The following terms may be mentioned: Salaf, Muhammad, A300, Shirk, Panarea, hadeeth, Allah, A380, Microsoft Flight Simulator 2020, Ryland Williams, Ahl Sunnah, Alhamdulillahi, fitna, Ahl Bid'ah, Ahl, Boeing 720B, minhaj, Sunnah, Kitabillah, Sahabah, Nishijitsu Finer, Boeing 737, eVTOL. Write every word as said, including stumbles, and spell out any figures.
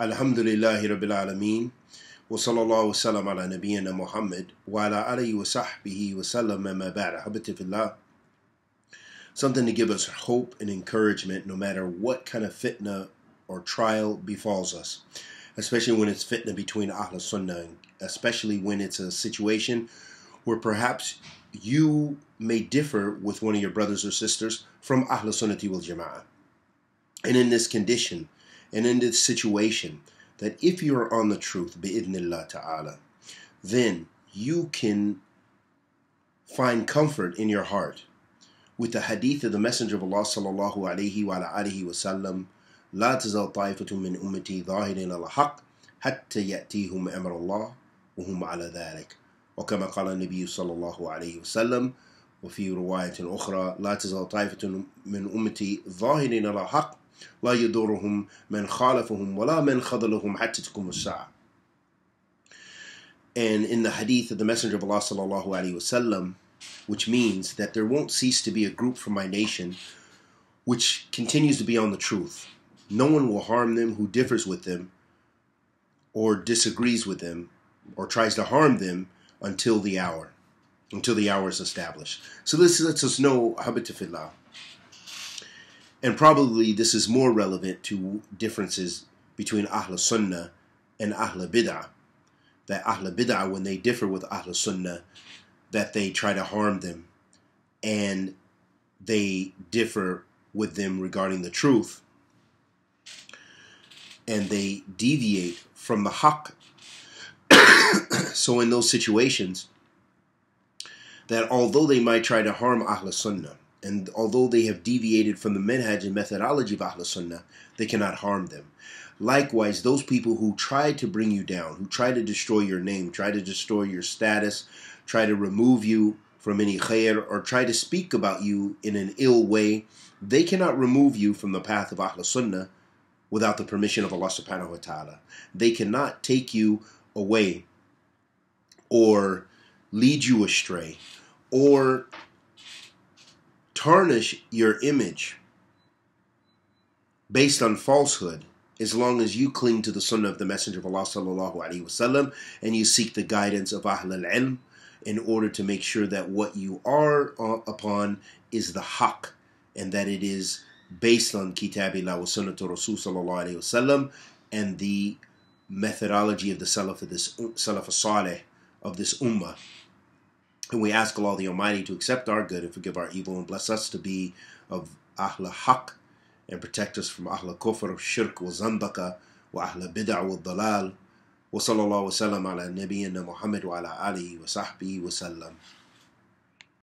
Alhamdulillahi Rabbil Alameen. Wa sallallahu wa sallam ala nabiyyina Muhammad wa ala alihi wa sahbihi wa sallam ma ba'da. Habibti fillah. Something to give us hope and encouragement no matter what kind of fitna or trial befalls us, especially when it's fitna between Ahl and Sunnah, especially when it's a situation where perhaps you may differ with one of your brothers or sisters from Ahl Sunnati wal Jama'ah. And in this condition, and in this situation, that if you are on the truth, bi'idhnillah ta'ala, then you can find comfort in your heart with the hadith of the Messenger of Allah sallallahu alayhi wa alayhi wa sallam, la tazal ta'ifatun min ummati zahirin ala haq, hatta ya'tihum amr Allah, wa hum ala dhalik. وكما قال النبي صلى الله عليه وسلم وفي رواية أخرى لا تزال طائفة من أمتي ظاهرين على حق لا يضرهم من خالفهم ولا من خذلهم حتى تقوم الساعة. And in the hadith of the Messenger of Allah صلى الله عليه وسلم, which means that there won't cease to be a group from my nation which continues to be on the truth. No one will harm them who differs with them or disagrees with them or tries to harm them until the hour, until the hour is established. So this lets us know, hadeeth fillah, and probably this is more relevant to differences between Ahl Sunnah and Ahl Bid'ah, that Ahl Bid'ah, when they differ with Ahl Sunnah, that they try to harm them, and they differ with them regarding the truth, and they deviate from the haqq. So in those situations, that although they might try to harm Ahl Sunnah, and although they have deviated from the minhaj and methodology of Ahl Sunnah, they cannot harm them. Likewise, those people who try to bring you down, who try to destroy your name, try to destroy your status, try to remove you from any khair, or try to speak about you in an ill way, they cannot remove you from the path of Ahl Sunnah without the permission of Allah subhanahu wa ta'ala. They cannot take you away or lead you astray, or tarnish your image based on falsehood, as long as you cling to the Sunnah of the Messenger of Allah sallallahu alaihi wasallam and you seek the guidance of Ahl al-Ilm in order to make sure that what you are upon is the haqq, and that it is based on Kitabillah wa Sunnatu Rasul sallallahu alaihi wasallam and the methodology of the Salaf of this Salaf al-Salih of this ummah. And we ask Allah the Almighty to accept our good and forgive our evil, and bless us to be of Ahl al-Haq, and protect us from Ahl al-Kufr, Shirk, wa Zandaka, wa Ahl al-Bid'ah, wa Dalal. Wa sallallahu wa sallam ala nabiyyina Muhammad wa ala alihi wa sahbihi wa sallam.